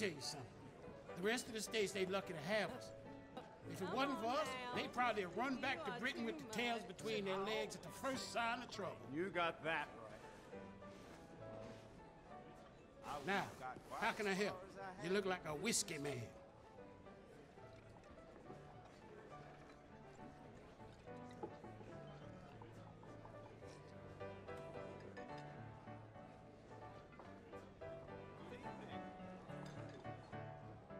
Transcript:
me tell you something. The rest of the states, they lucky to have us. If it wasn't for us, they'd probably run back to Britain with the tails between their legs at the first sign of trouble. You got that right. Now, how can I help? You look like a whiskey man.